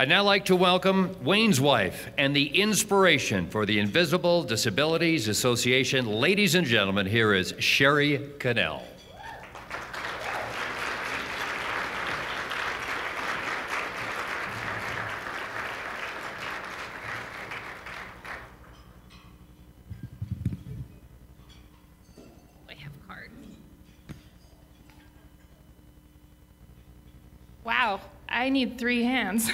I'd now like to welcome Wayne's wife and the inspiration for the Invisible Disabilities Association. Ladies and gentlemen, here is Sherri Connell. Wow, I need three hands.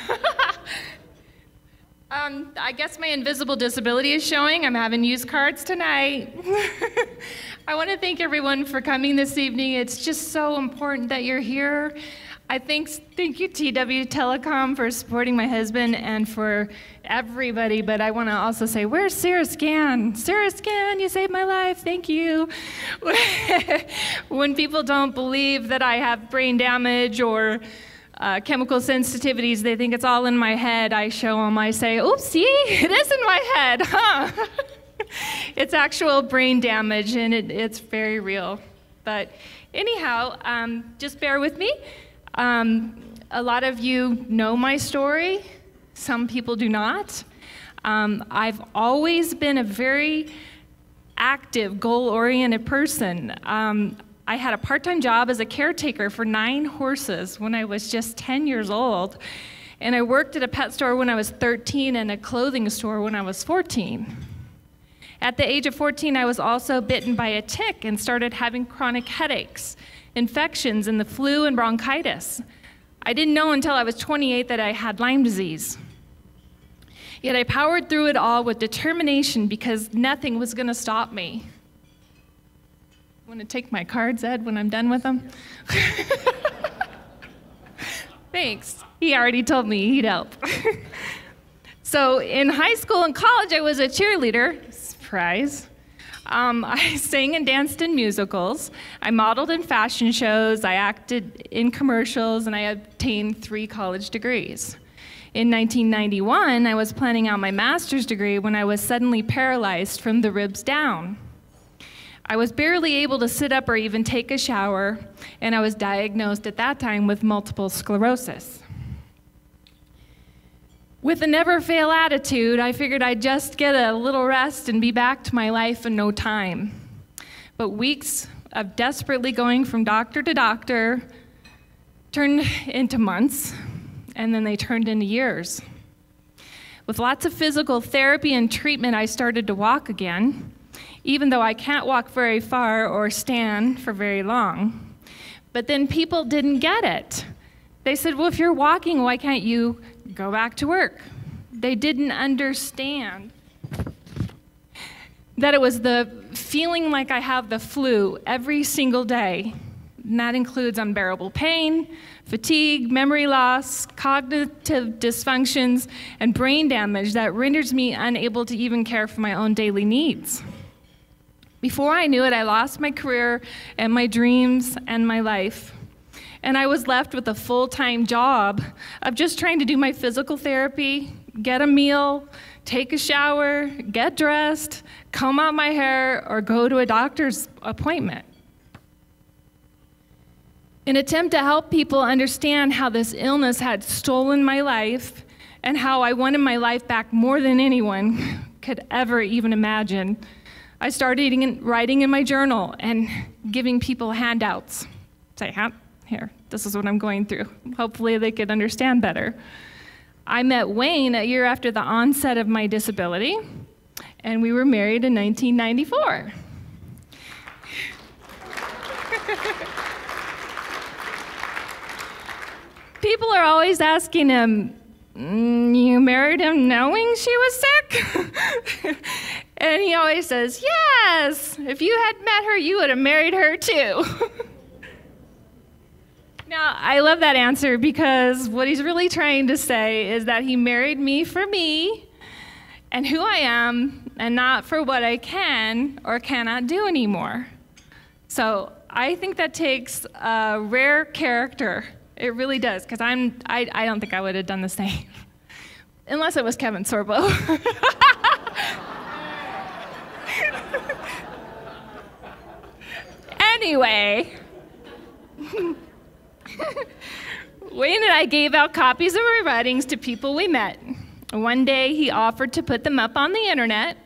I guess my invisible disability is showing. I'm having used cards tonight. I want to thank everyone for coming this evening. It's just so important that you're here. Thank you, TW Telecom, for supporting my husband and for everybody. But I want to also say, where's Sarah Scan? Sarah Scan, you saved my life. Thank you. When people don't believe that I have brain damage or chemical sensitivities, they think it's all in my head. I show them, I say, oops, see, it is in my head, huh? It's actual brain damage, and it's very real. But anyhow, just bear with me. A lot of you know my story. Some people do not. I've always been a very active, goal-oriented person. I had a part-time job as a caretaker for 9 horses when I was just 10 years old. And I worked at a pet store when I was 13 and a clothing store when I was 14. At the age of 14, I was also bitten by a tick and started having chronic headaches, infections, and the flu and bronchitis. I didn't know until I was 28 that I had Lyme disease. Yet I powered through it all with determination because nothing was going to stop me. Want to take my cards, Ed, when I'm done with them? Thanks. He already told me he'd help. So in high school and college, I was a cheerleader. Surprise. I sang and danced in musicals, I modeled in fashion shows, I acted in commercials, and I obtained 3 college degrees. In 1991, I was planning out my master's degree when I was suddenly paralyzed from the ribs down. I was barely able to sit up or even take a shower, and I was diagnosed at that time with multiple sclerosis. With a never-fail attitude, I figured I'd just get a little rest and be back to my life in no time. But weeks of desperately going from doctor to doctor turned into months, and then they turned into years. With lots of physical therapy and treatment, I started to walk again, even though I can't walk very far or stand for very long. But then people didn't get it. They said, well, if you're walking, why can't you go back to work? They didn't understand that it was the feeling like I have the flu every single day. And that includes unbearable pain, fatigue, memory loss, cognitive dysfunctions, and brain damage that renders me unable to even care for my own daily needs. Before I knew it, I lost my career and my dreams and my life. And I was left with a full-time job of just trying to do my physical therapy, get a meal, take a shower, get dressed, comb out my hair, or go to a doctor's appointment. In an attempt to help people understand how this illness had stolen my life and how I wanted my life back more than anyone could ever even imagine, I started writing in my journal and giving people handouts. Say, here, this is what I'm going through. Hopefully they could understand better. I met Wayne a year after the onset of my disability, and we were married in 1994. People are always asking him, you married him knowing she was sick? And he always says, yes, if you had met her, you would have married her too. Now, I love that answer because what he's really trying to say is that he married me for me and who I am and not for what I can or cannot do anymore. So I think that takes a rare character. It really does, because I don't think I would have done the same. Unless it was Kevin Sorbo. Anyway. Wayne and I gave out copies of our writings to people we met. One day, he offered to put them up on the internet.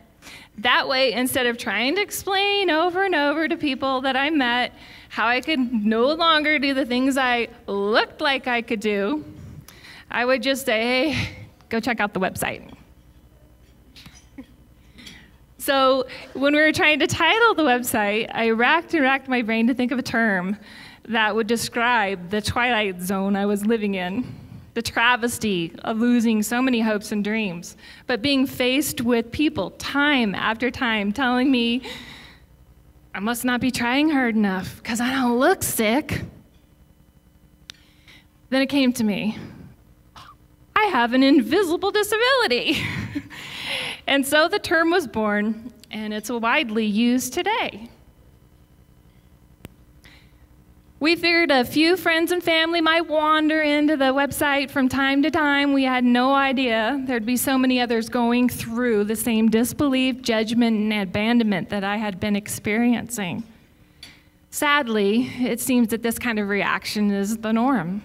That way, instead of trying to explain over and over to people that I met how I could no longer do the things I looked like I could do, I would just say, hey, go check out the website. So when we were trying to title the website, I racked and racked my brain to think of a term that would describe the twilight zone I was living in, the travesty of losing so many hopes and dreams, but being faced with people time after time telling me, I must not be trying hard enough because I don't look sick. Then it came to me, I have an invisible disability. And so the term was born, and it's widely used today. We figured a few friends and family might wander into the website from time to time. We had no idea there'd be so many others going through the same disbelief, judgment, and abandonment that I had been experiencing. Sadly, it seems that this kind of reaction is the norm.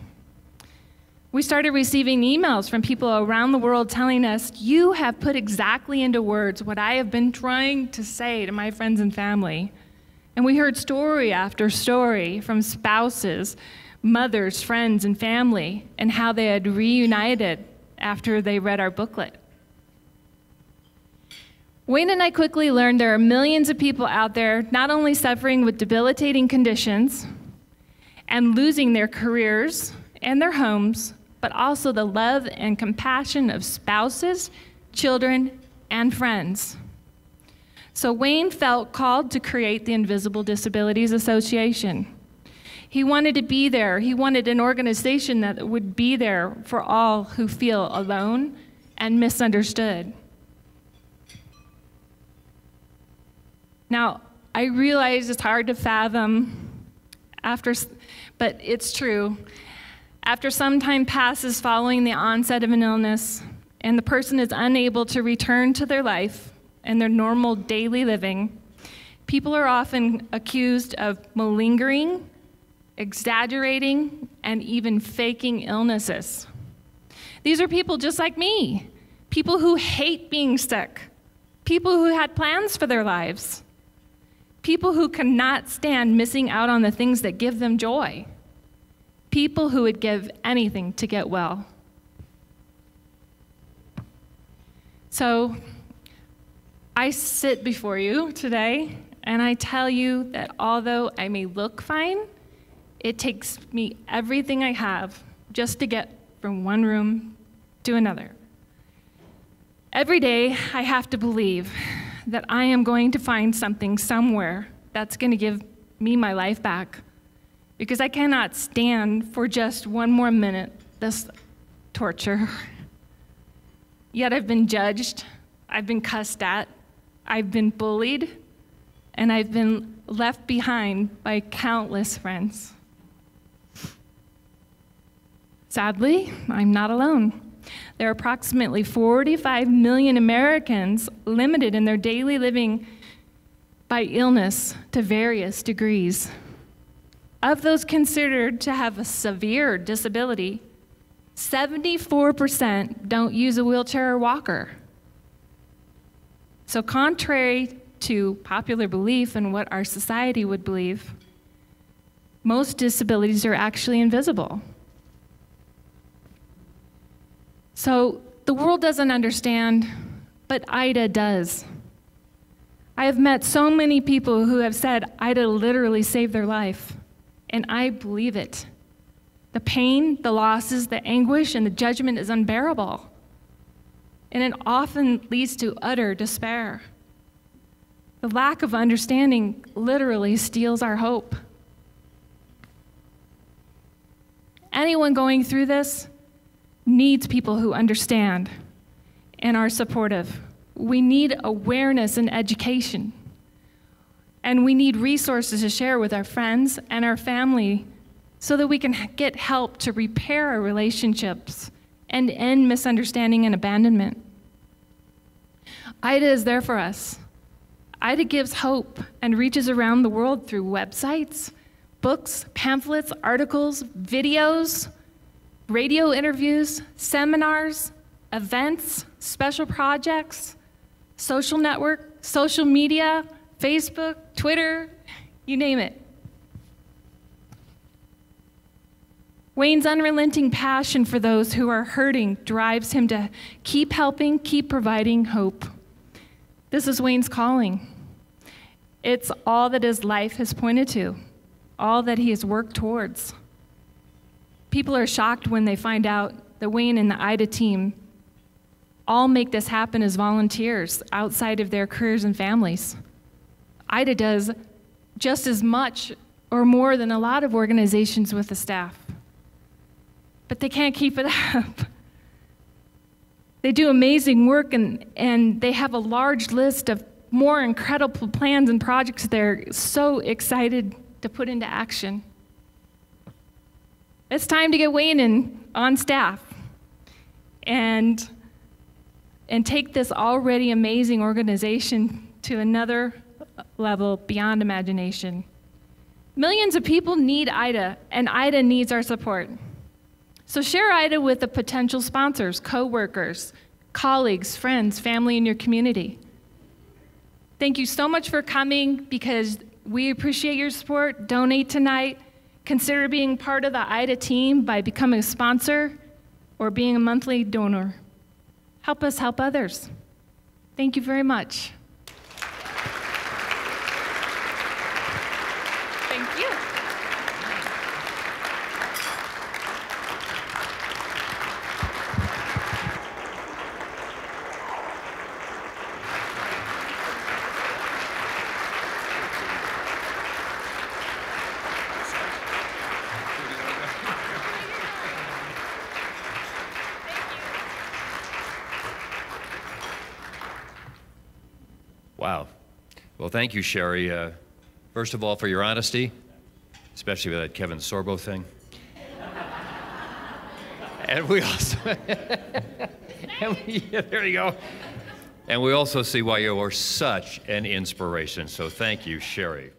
We started receiving emails from people around the world telling us, you have put exactly into words what I have been trying to say to my friends and family. And we heard story after story from spouses, mothers, friends, and family, and how they had reunited after they read our booklet. Wayne and I quickly learned there are millions of people out there not only suffering with debilitating conditions and losing their careers and their homes, but also the love and compassion of spouses, children, and friends. So Wayne felt called to create the Invisible Disabilities Association. He wanted to be there. He wanted an organization that would be there for all who feel alone and misunderstood. Now, I realize it's hard to fathom, but it's true. After some time passes following the onset of an illness, and the person is unable to return to their life, and their normal daily living, people are often accused of malingering, exaggerating, and even faking illnesses. These are people just like me, people who hate being sick, people who had plans for their lives, people who cannot stand missing out on the things that give them joy, people who would give anything to get well. So, I sit before you today, and I tell you that although I may look fine, it takes me everything I have just to get from one room to another. Every day, I have to believe that I am going to find something somewhere that's going to give me my life back, because I cannot stand for just one more minute this torture. Yet I've been judged, I've been cussed at, I've been bullied, and I've been left behind by countless friends. Sadly, I'm not alone. There are approximately 45 million Americans limited in their daily living by illness to various degrees. Of those considered to have a severe disability, 74% don't use a wheelchair or walker. So contrary to popular belief and what our society would believe, most disabilities are actually invisible. So the world doesn't understand, but Ida does. I have met so many people who have said Ida literally saved their life, and I believe it. The pain, the losses, the anguish, and the judgment is unbearable. And it often leads to utter despair. The lack of understanding literally steals our hope. Anyone going through this needs people who understand and are supportive. We need awareness and education. And we need resources to share with our friends and our family so that we can get help to repair our relationships and end misunderstanding and abandonment. Ida is there for us. Ida gives hope and reaches around the world through websites, books, pamphlets, articles, videos, radio interviews, seminars, events, special projects, social network, social media, Facebook, Twitter, you name it. Wayne's unrelenting passion for those who are hurting drives him to keep helping, keep providing hope. This is Wayne's calling. It's all that his life has pointed to, all that he has worked towards. People are shocked when they find out that Wayne and the IDA team all make this happen as volunteers outside of their careers and families. IDA does just as much or more than a lot of organizations with the staff, but they can't keep it up. They do amazing work, and they have a large list of more incredible plans and projects they're so excited to put into action. It's time to get Wayne in on staff and take this already amazing organization to another level beyond imagination. Millions of people need IDA, and IDA needs our support. So share IDA with the potential sponsors, coworkers, colleagues, friends, family in your community. Thank you so much for coming, because we appreciate your support. Donate tonight. Consider being part of the IDA team by becoming a sponsor or being a monthly donor. Help us help others. Thank you very much. Thank you. Wow. Well, thank you, Sherri, first of all, for your honesty, especially with that Kevin Sorbo thing. And we also, yeah, there you go. And we also see why you are such an inspiration. So thank you, Sherri.